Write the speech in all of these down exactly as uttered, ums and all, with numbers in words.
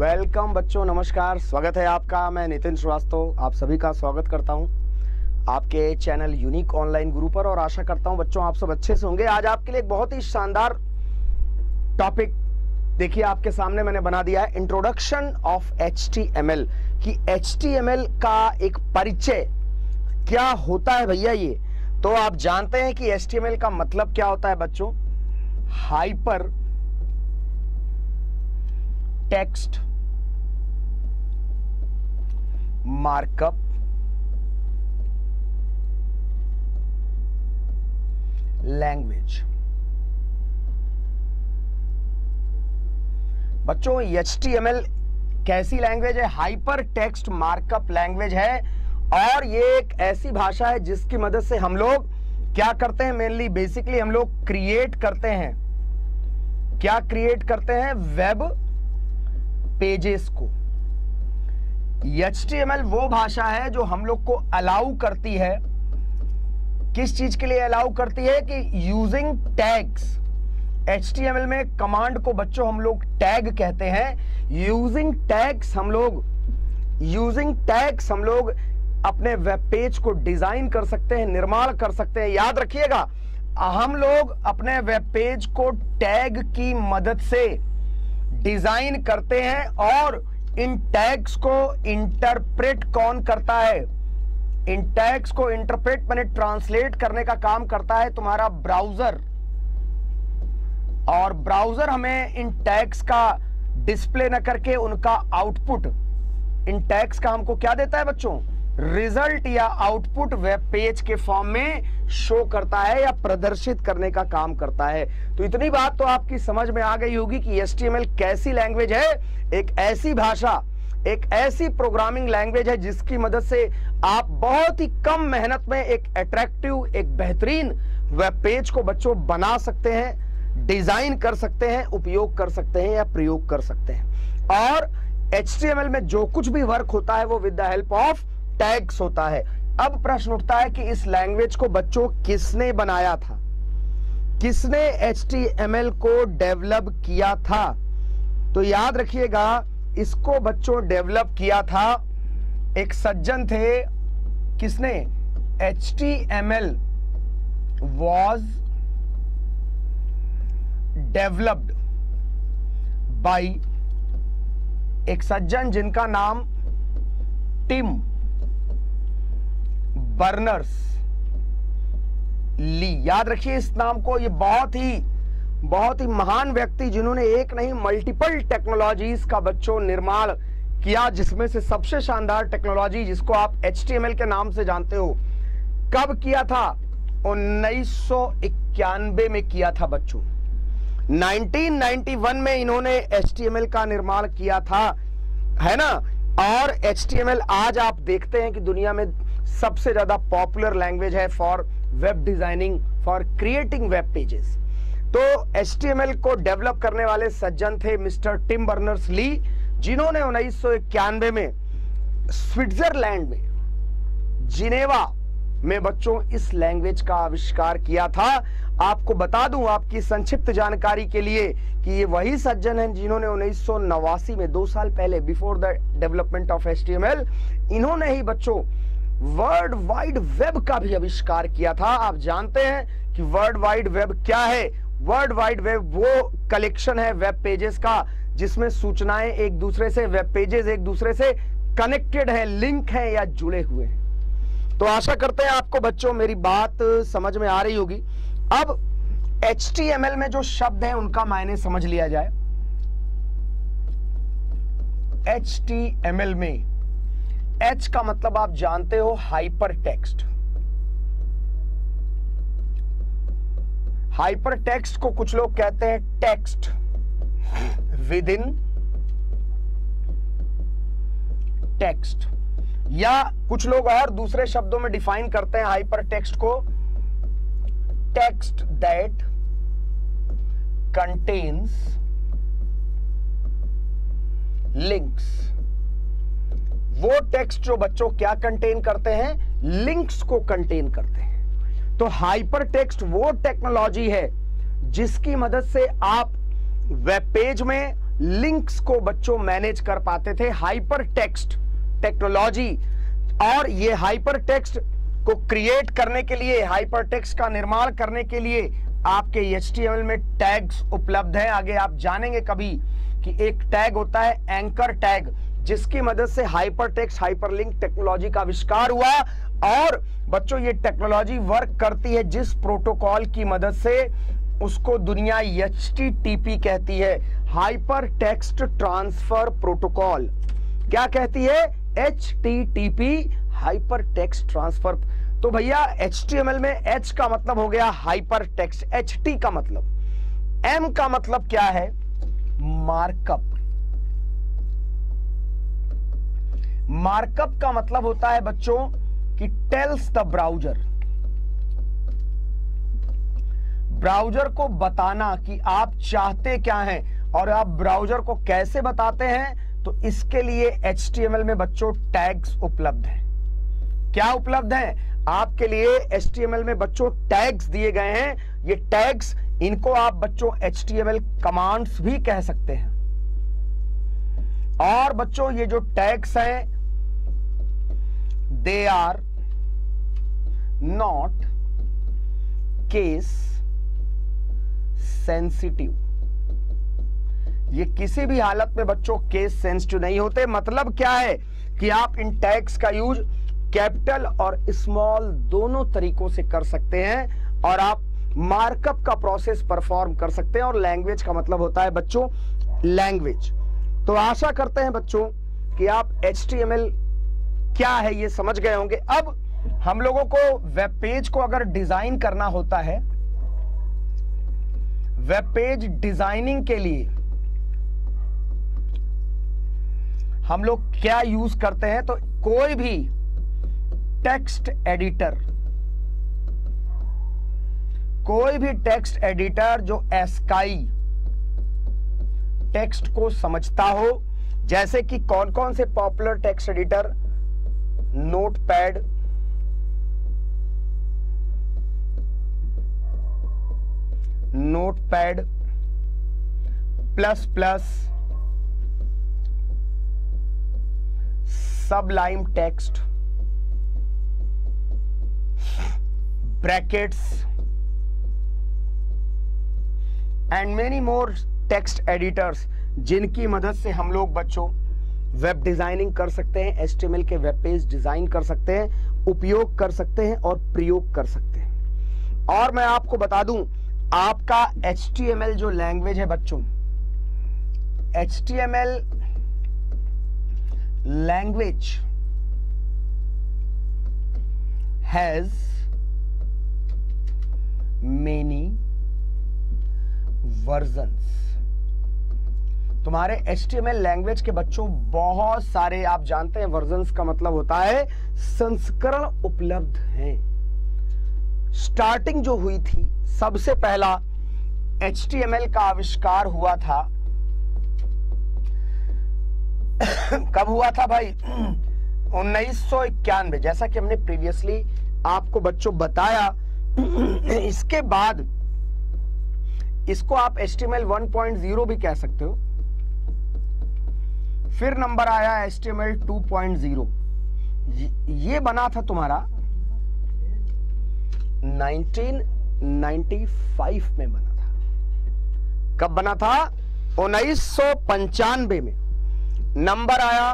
Welcome बच्चों, नमस्कार, स्वागत है आपका। मैं नितिन श्रीवास्तव आप सभी का स्वागत करता हूं आपके चैनल यूनिक ऑनलाइन गुरु पर, और आशा करता हूं बच्चों आप सब अच्छे से होंगे। आज आपके लिए एक बहुत ही शानदार टॉपिक देखिए आपके सामने मैंने बना दिया है, introduction of H T M L, कि एच टी एम एल का एक परिचय क्या होता है भैया। ये तो आप जानते हैं कि एच टी एम एल का मतलब क्या होता है बच्चों, हाइपर टेक्स्ट मार्कअप लैंग्वेज। बच्चों एच टी एम एल कैसी लैंग्वेज है, हाइपर टेक्स्ट मार्कअप लैंग्वेज है, और ये एक ऐसी भाषा है जिसकी मदद से हम लोग क्या करते हैं, मेनली बेसिकली हम लोग क्रिएट करते हैं, क्या क्रिएट करते हैं, वेब पेजेस को। एच टी एम एल वो भाषा है जो हम लोग को अलाउ करती है, किस चीज के लिए अलाउ करती है, कि using tags. H T M L में कमांड को बच्चों हम लोग टैग कहते हैं, यूजिंग टैग्स हम लोग यूजिंग टैग्स हम लोग अपने वेब पेज को डिजाइन कर सकते हैं, निर्माण कर सकते हैं। याद रखिएगा, हम लोग अपने वेब पेज को टैग की मदद से डिजाइन करते हैं, और इन टैग्स को इंटरप्रेट कौन करता है, इन टैग्स को इंटरप्रेट माने ट्रांसलेट करने का काम करता है तुम्हारा ब्राउजर, और ब्राउजर हमें इन टैग्स का डिस्प्ले न करके उनका आउटपुट, इन टैग्स का हमको क्या देता है बच्चों, रिजल्ट या आउटपुट वेब पेज के फॉर्म में शो करता है या प्रदर्शित करने का काम करता है। तो इतनी बात तो आपकी समझ में आ गई होगी कि एच टी एम एल कैसी लैंग्वेज है, एक ऐसी भाषा, एक ऐसी प्रोग्रामिंग लैंग्वेज है जिसकी मदद से आप बहुत ही कम मेहनत में एक अट्रैक्टिव, एक बेहतरीन वेब पेज को बच्चों बना सकते हैं, डिजाइन कर सकते हैं, उपयोग कर सकते हैं या प्रयोग कर सकते हैं। और एच टी एम एल में जो कुछ भी वर्क होता है वो with the help of tags होता है। अब प्रश्न उठता है कि इस लैंग्वेज को बच्चों किसने बनाया था, किसने एच टी एम एल को डेवलप किया था। तो याद रखिएगा, इसको बच्चों डेवलप किया था एक सज्जन थे, किसने, H T M L was developed by एक सज्जन जिनका नाम टिम बर्नर्स ली। याद रखिए इस नाम को, ये बहुत ही बहुत ही महान व्यक्ति जिन्होंने एक नहीं मल्टीपल टेक्नोलॉजीज का बच्चों निर्माण किया, जिसमें से सबसे शानदार टेक्नोलॉजी जिसको आप एच टी एम एल के नाम से जानते हो, कब किया था, उन्नीस सौ इक्यानवे में किया था बच्चों। नाइनटीन नाइंटी वन में इन्होंने एच टी एम एल का निर्माण किया था, है ना। और एच टी एम एल आज आप देखते हैं कि दुनिया में सबसे ज्यादा पॉपुलर लैंग्वेज है for web designing, for creating web pages. तो एच टी एम एल को डेवलप करने वाले सज्जन थे मिस्टर टिम बर्नर्स ली, जिन्होंने उन्नीस सौ इक्यानवे में स्विट्जरलैंड में जिनेवा में बच्चों इस लैंग्वेज का आविष्कार किया था। आपको बता दूं आपकी संक्षिप्त जानकारी के लिए कि ये वही सज्जन हैं जिन्होंने उन्नीस सौ नवासी में, दो साल पहले, before the development of H T M L, इन्होंने ही बच्चों वर्ल्ड वाइड वेब का भी आविष्कार किया था। आप जानते हैं कि वर्ल्ड वाइड वेब क्या है, वर्ल्ड वाइड वेब वो कलेक्शन है वेब पेजेस का जिसमें सूचनाएं एक दूसरे से, वेब पेजेस एक दूसरे से कनेक्टेड है, लिंक है या जुड़े हुए हैं। तो आशा करते हैं आपको बच्चों मेरी बात समझ में आ रही होगी। अब एच टी एम एल में जो शब्द है उनका मायने समझ लिया जाए। एच टी एम एल में एच का मतलब आप जानते हो हाइपर टेक्स्ट। हाइपर टेक्स्ट को कुछ लोग कहते हैं टेक्स्ट विद इन टेक्स्ट, या कुछ लोग और दूसरे शब्दों में डिफाइन करते हैं हाइपर टेक्स्ट को, टेक्स्ट दैट कंटेन्स लिंक्स। वो टेक्स्ट जो बच्चों क्या कंटेन करते हैं, लिंक्स को कंटेन करते हैं। तो हाइपर टेक्स्ट वो टेक्नोलॉजी है जिसकी मदद से आप वेब पेज में लिंक्स को बच्चों मैनेज कर पाते थे। हाइपर टेक्स्ट टेक्नोलॉजी और ये हाइपर टेक्स्ट को क्रिएट करने के लिए, हाइपर टेक्स्ट का निर्माण करने के लिए आपके एच टी एम एल में टैग्स उपलब्ध हैं। आगे आप जानेंगे कभी कि एक टैग होता है एंकर टैग, जिसकी मदद से हाइपर टेक्स्ट हाइपरलिंक टेक्नोलॉजी का आविष्कार हुआ। और बच्चों ये टेक्नोलॉजी वर्क करती है जिस प्रोटोकॉल की मदद से, उसको दुनिया एच टी टी पी कहती है, हाइपर टेक्स्ट ट्रांसफर प्रोटोकॉल। क्या कहती है? H T T P hyper text transfer. तो भैया एच टी एम एल में H का मतलब हो गया हाइपर टेक्स्ट, H T का मतलब, M का मतलब क्या है? मार्कअप। मार्कअप का मतलब होता है बच्चों कि टेल्स द ब्राउजर, ब्राउजर को बताना कि आप चाहते क्या हैं। और आप ब्राउजर को कैसे बताते हैं? तो इसके लिए एच टी एम एल में बच्चों टैग्स उपलब्ध हैं। क्या उपलब्ध हैं? आपके लिए एच टी एम एल में बच्चों टैग्स दिए गए हैं। ये टैग्स, इनको आप बच्चों H T M L commands भी कह सकते हैं। और बच्चों ये जो टैग्स हैं, they are not case sensitive, ये किसी भी हालत में बच्चों केस सेंसिटिव नहीं होते। मतलब क्या है कि आप इन टैग्स का यूज कैपिटल और स्मॉल दोनों तरीकों से कर सकते हैं और आप मार्कअप का प्रोसेस परफॉर्म कर सकते हैं। और लैंग्वेज का मतलब होता है बच्चों लैंग्वेज। तो आशा करते हैं बच्चों कि आप एच टी एम एल क्या है ये समझ गए होंगे। अब हम लोगों को वेब पेज को अगर डिजाइन करना होता है, वेब पेज डिजाइनिंग के लिए हम लोग क्या यूज करते हैं? तो कोई भी टेक्स्ट एडिटर, कोई भी टेक्स्ट एडिटर जो एस्काई टेक्स्ट को समझता हो, जैसे कि कौन कौन से popular text editor, notepad, notepad plus plus, Sublime text, brackets and many more text editors, जिनकी मदद से हम लोग बच्चों वेब डिजाइनिंग कर सकते हैं, एच टी एम एल के वेब पेज डिजाइन कर सकते हैं, उपयोग कर सकते हैं और प्रयोग कर सकते हैं। और मैं आपको बता दूं, आपका एच टी एम एल जो लैंग्वेज है बच्चों, H T M L language has many versions. तुम्हारे H T M L language के बच्चों बहुत सारे, आप जानते हैं वर्जन्स का मतलब होता है संस्करण उपलब्ध हैं। स्टार्टिंग जो हुई थी, सबसे पहला एच टी एम एल का आविष्कार हुआ था कब हुआ था भाई? उन्नीस सौ इक्यानवे, जैसा कि हमने प्रीवियसली आपको बच्चों बताया। इसके बाद इसको आप H T M L one point zero भी कह सकते हो। फिर नंबर आया H T M L two point zero, ये बना था तुम्हारा उन्नीस सौ पचानवे में बना था। कब बना था? उन्नीस सौ पचानवे में। नंबर आया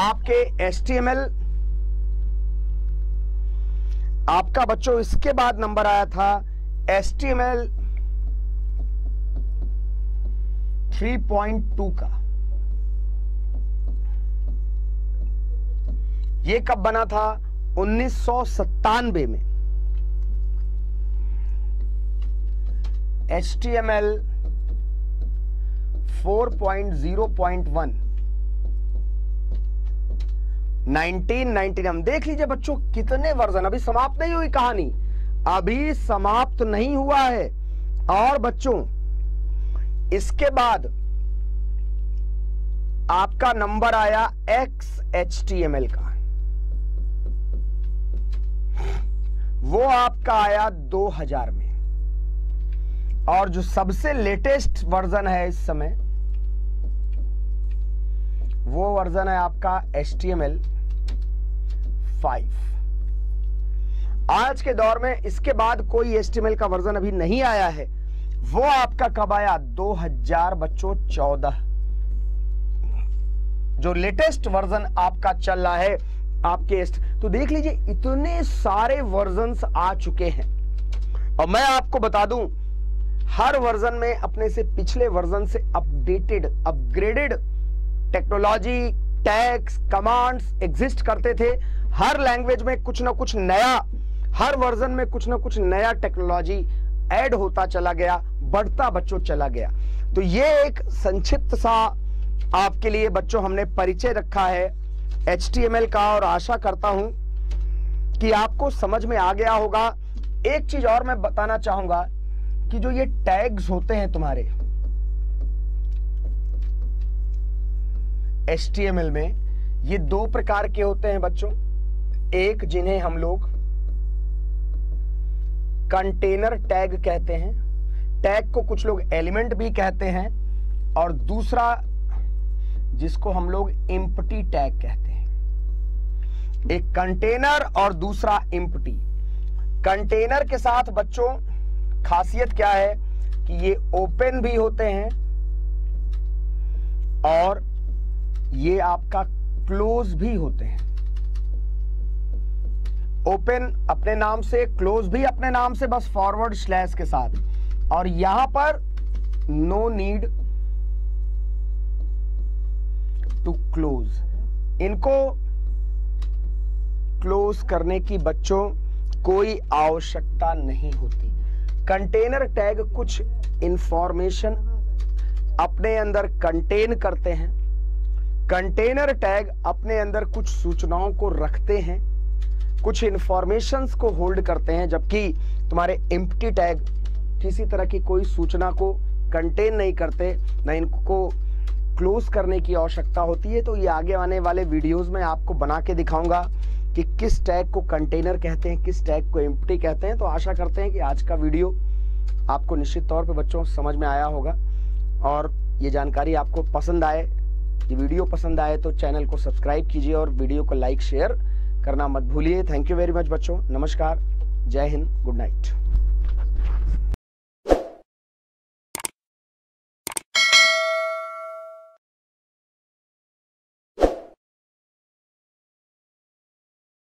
आपके एच टी एम एल, आपका बच्चों इसके बाद नंबर आया था H T M L three point two का। ये कब बना था? उन्नीस सौ सत्तानवे में। H T M L four point zero point one nineteen ninety nine. देख लीजिए बच्चों कितने वर्जन, अभी समाप्त नहीं हुई कहानी, अभी समाप्त नहीं हुआ है। और बच्चों इसके बाद आपका नंबर आया X H T M L का, वो आपका आया दो हज़ार में। और जो सबसे लेटेस्ट वर्जन है इस समय वो वर्जन है आपका H T M L five. आज के दौर में इसके बाद कोई एच टी एम एल का वर्जन अभी नहीं आया है। वो आपका कब आया? दो हज़ार बच्चों चौदह जो लेटेस्ट वर्जन आपका चल रहा है आपके। तो देख लीजिए इतने सारे वर्जन्स आ चुके हैं। और मैं आपको बता दूं हर वर्जन में अपने से पिछले वर्जन से updated upgraded technology tags commands exist करते थे। हर लैंग्वेज में कुछ ना कुछ नया, हर वर्जन में कुछ ना कुछ नया टेक्नोलॉजी ऐड होता चला गया, बढ़ता बच्चों चला गया। तो ये एक संक्षिप्त सा आपके लिए बच्चों हमने परिचय रखा है एच टी एम एल का, और आशा करता हूं कि आपको समझ में आ गया होगा। एक चीज और मैं बताना चाहूंगा कि जो ये टैग्स होते हैं तुम्हारे एच टी एम एल में, ये दो प्रकार के होते हैं बच्चों। एक जिन्हें हम लोग कंटेनर टैग कहते हैं, टैग को कुछ लोग एलिमेंट भी कहते हैं, और दूसरा जिसको हम लोग एम्प्टी टैग कहते हैं। एक कंटेनर और दूसरा एम्प्टी। कंटेनर के साथ बच्चों खासियत क्या है कि ये ओपन भी होते हैं और ये आपका क्लोज भी होते हैं। ओपन अपने नाम से, क्लोज भी अपने नाम से, बस फॉरवर्ड स्लैश के साथ। और यहां पर नो नीड टू क्लोज, इनको क्लोज करने की बच्चों कोई आवश्यकता नहीं होती। कंटेनर टैग कुछ इंफॉर्मेशन अपने अंदर कंटेन करते हैं, कंटेनर टैग अपने अंदर कुछ सूचनाओं को रखते हैं, कुछ इंफॉर्मेशंस को होल्ड करते हैं, जबकि तुम्हारे एम्प्टी टैग किसी तरह की कोई सूचना को कंटेन नहीं करते, ना इनको क्लोज करने की आवश्यकता होती है। तो ये आगे आने वाले वीडियोस में आपको बना के दिखाऊंगा कि किस टैग को कंटेनर कहते हैं, किस टैग को एम्प्टी कहते हैं। तो आशा करते हैं कि आज का वीडियो आपको निश्चित तौर पे बच्चों समझ में आया होगा और ये जानकारी आपको पसंद आए। ये वीडियो पसंद आए तो चैनल को सब्सक्राइब कीजिए और वीडियो को लाइक शेयर करना मत भूलिए। थैंक यू वेरी मच बच्चों। नमस्कार, जय हिंद, गुड नाइट।